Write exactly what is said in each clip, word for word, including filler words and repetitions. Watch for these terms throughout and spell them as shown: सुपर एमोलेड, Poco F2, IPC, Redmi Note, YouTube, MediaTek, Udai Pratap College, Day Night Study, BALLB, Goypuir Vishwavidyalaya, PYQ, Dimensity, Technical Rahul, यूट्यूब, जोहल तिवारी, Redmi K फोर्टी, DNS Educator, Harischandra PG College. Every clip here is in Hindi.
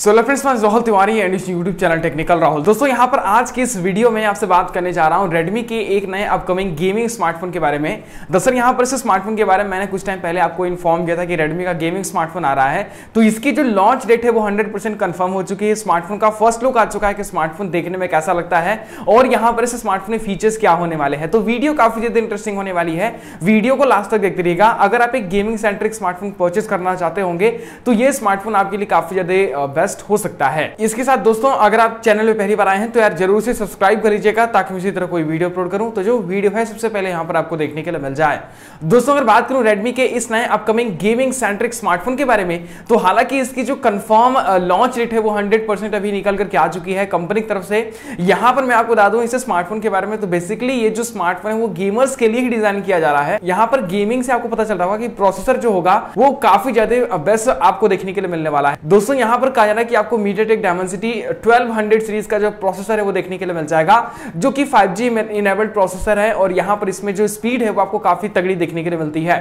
सो लो फ्रेंड्स, मैं जोहल तिवारी एंड इस यूट्यूब चैनल टेक्निकल राहुल। दोस्तों, यहाँ पर आज की इस वीडियो में आपसे बात करने जा रहा हूँ रेडमी के एक नए अपकमिंग गेमिंग स्मार्टफोन के बारे में। दरअसल यहाँ पर इस स्मार्टफोन के बारे में मैंने कुछ टाइम पहले आपको इन्फॉर्म किया था कि रेडमी का गेमिंग स्मार्टफोन आ रहा है, तो इसकी जो लॉन्च डेट है वो हंड्रेड परसेंट कन्फर्म हो चुकी है। स्मार्टफोन का फर्स्ट लुक आ चुका है कि स्मार्टफोन देखने में कैसा लगता है और यहाँ पर इस स्मार्टफोन में फीचर्स क्या होने वाले हैं। तो वीडियो काफी ज्यादा इंटरेस्टिंग होने वाली है, वीडियो को लास्ट तक देखते रहिएगा। अगर आप एक गेमिंग सेंट्रिक स्मार्टफोन परचेस करना चाहते होंगे तो ये स्मार्टफोन आपके लिए काफी ज्यादा हो सकता है। इसके साथ दोस्तों, अगर आप चैनल पे पहली बार आए हैं तो यार जरूर से सब्सक्राइब कर लीजिएगा ताकि मैं इसी तरह कोई वीडियो अपलोड करूं तो जो वीडियो है सबसे पहले यहां पर आपको देखने के लिए मिल जाए। दोस्तों, अगर बात करूं रेडमी के इस नए अपकमिंग गेमिंग सेंट्रिक स्मार्टफोन के बारे में, तो हालांकि इसकी जो कंफर्म लॉन्च डेट है वो हंड्रेड परसेंट अभी निकल करके आ चुकी है कंपनी की तरफ से। यहां पर मैं आपको बता दूं इस स्मार्टफोन के बारे में, तो बेसिकली ये जो स्मार्टफोन है वो गेमर्स के लिए ही डिजाइन किया जा रहा है। यहां पर गेमिंग से आपको पता चल रहा होगा कि प्रोसेसर जो होगा वो काफी ज्यादा बेस्ट आपको देखने के लिए मिलने वाला है। दोस्तों, यहां पर कहा कि आपको MediaTek Dimensity twelve hundred series का जो प्रोसेसर है वो देखने के लिए मिल जाएगा, जो कि फाइव जी enabled प्रोसेसर है और यहां पर इसमें जो स्पीड है वो आपको काफी तगड़ी देखने के लिए मिलती है।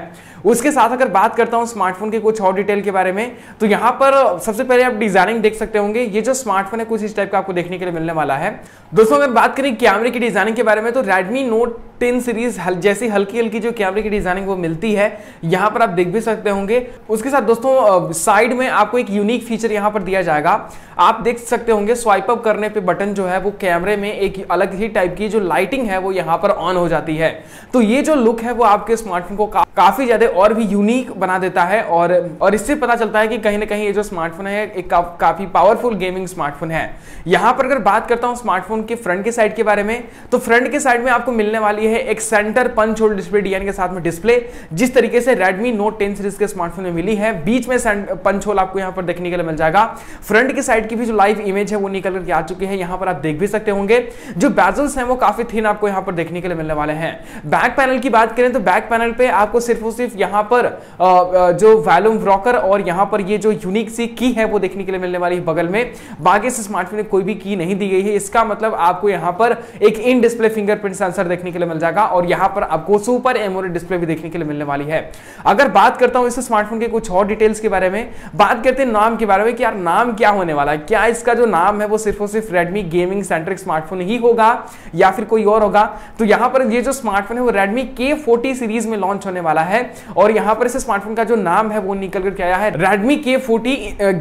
उसके साथ अगर बात करता हूं स्मार्टफोन के कुछ और डिटेल के बारे में, तो यहां पर सबसे पहले आप डिजाइनिंग देख सकते होंगे। ये जो स्मार्टफोन है कुछ इस टाइप का आपको देखने के लिए मिलने वाला है। दोस्तों, अगर बात करें कैमरे की डिजाइनिंग के बारे में, तो Redmi Note टेन सीरीज जैसी हल्की हल्की जो कैमरे की डिजाइनिंग वो मिलती है, यहां पर आप देख भी सकते होंगे। उसके साथ दोस्तों, साइड में आपको एक यूनिक फीचर यहां पर दिया जाएगा। आप देख सकते होंगे स्वाइप अप करने पे बटन जो है वो कैमरे में एक अलग ही टाइप की जो लाइटिंग है वो यहां पर ऑन हो जाती है। तो ये जो लुक है वो आपके स्मार्टफोन को का, काफी ज्यादा और भी यूनिक बना देता है और और इससे पता चलता है कि कहीं ना कहीं ये जो स्मार्टफोन है एक का, काफी पावरफुल गेमिंग स्मार्टफोन है। यहां पर अगर बात करता हूं स्मार्टफोन के फ्रंट के साइड के बारे में, तो फ्रंट के साइड में आपको मिलने वाली है एक centre punch hole display design के साथ में डिस्प्ले, जिस तरीके से Redmi Note टेन सीरीज के स्मार्टफोन में मिली है। बीच में पंच होल आपको यहां पर देखने के लिए मिल जाएगा। फ्रंट के साइड की भी जो लाइव इमेज है वो निकल करके आ चुकी है, यहां पर आप देख भी सकते होंगे। जो बेजल्स हैं वो काफी थिन आपको यहां पर देखने के लिए मिलने वाले हैं। बैक पैनल की बात करें तो बैक पैनल पे आपको सिर्फ और सिर्फ यहां पर जो वॉल्यूम ब्रोकर और यहां पर ये जो यूनिक सी की है वो देखने के लिए मिलने वाली है बगल में। बाकी इस स्मार्टफोन में कोई भी की नहीं दी गई है, इसका मतलब आपको यहां पर एक इन डिस्प्ले फिंगरप्रिंट सेंसर देखने के लिए मिल जाएगा और यहां पर आपको सुपर एमोलेड डिस्प्ले भी देखने के लिए मिलने वाली है। अगर बात करता हूं इस स्मार्टफोन के कुछ और डिटेल्स के बारे में, बात करते हैं नाम के बारे में कि यार नाम क्या होने वाला है, क्या इसका जो नाम है वो सिर्फ और सिर्फ Redmi गेमिंग सेंट्रिक स्मार्टफोन ही होगा या फिर कोई और होगा। तो यहां पर ये जो स्मार्टफोन है वो Redmi K फोर्टी सीरीज में लॉन्च होने वाला है और यहां पर इस स्मार्टफोन का जो नाम है वो निकल कर आया है Redmi K फोर्टी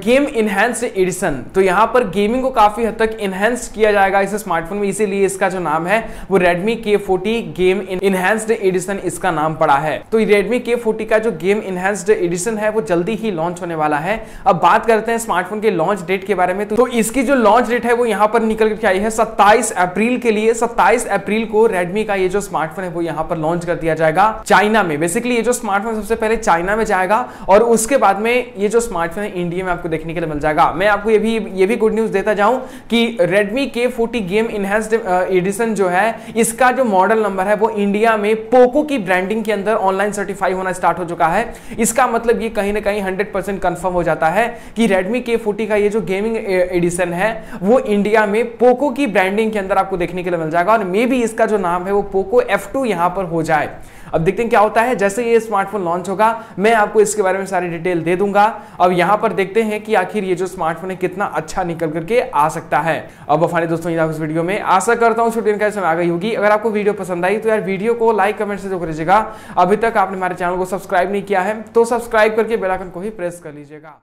game enhanced edition. तो यहां पर गेमिंग को काफी हद तक एनहांस किया जाएगा इस स्मार्टफोन में, इसीलिए इसका जो नाम है वो Redmi K फोर्टी game enhanced edition इसका नाम पड़ा है। तो Redmi K फोर्टी का जो गेम एनहांस्ड एडिशन है वो जल्दी ही लॉन्च होने वाला है। अब बात करते हैं स्मार्टफोन के लॉन्च डेट के बारे में, तो इसकी जो लॉन्च डेट है वो यहां पर निकल करके आई है सत्ताईस अप्रैल के लिए। सत्ताईस अप्रैल को Redmi का ये जो स्मार्टफोन है वो यहां पर लॉन्च कर दिया जाएगा चाइना में। बेसिकली ये जो स्मार्टफोन सबसे पहले चाइना में जाएगा और उसके बाद में ये जो स्मार्टफोन है इंडिया में आपको देखने के लिए मिल जाएगा। मैं आपको ये भी ये भी गुड न्यूज देता जाऊं कि Redmi K फोर्टी game enhanced edition जो है इसका जो मॉडल नंबर है वो इंडिया में पोको की ब्रांडिंग के अंदर ऑनलाइन सर्टिफाई होना स्टार्ट हो चुका है। इसका मतलब ये कहीं ना कहीं हंड्रेड परसेंट कंफर्म हो जाता है कि Redmi K फोर्टी का ये जो गेमिंग एडिशन है वो इंडिया में पोको की ब्रांडिंग के अंदर आपको देखने के लिए मिल जाएगा और मे भी इसका जो नाम है वो पोको एफ टू यहां पर हो जाए। अब देखते हैं क्या होता है। जैसे ये स्मार्टफोन लॉन्च होगा मैं आपको इसके बारे में सारी डिटेल दे दूंगा। अब यहां पर देखते हैं कि आखिर ये जो स्मार्टफोन है कितना अच्छा निकल करके आ सकता है। अब फाइनली दोस्तों, ये था इस वीडियो में, आशा करता हूं छुट्टी इनका समय आ गई होगी। अगर आपको वीडियो पसंद आई तो यार वीडियो को लाइक कमेंट से जरूर करिएगा। अभी तक आपने हमारे चैनल को सब्सक्राइब नहीं किया है तो सब्सक्राइब करके बेल आइकन को ही प्रेस कर लीजिएगा।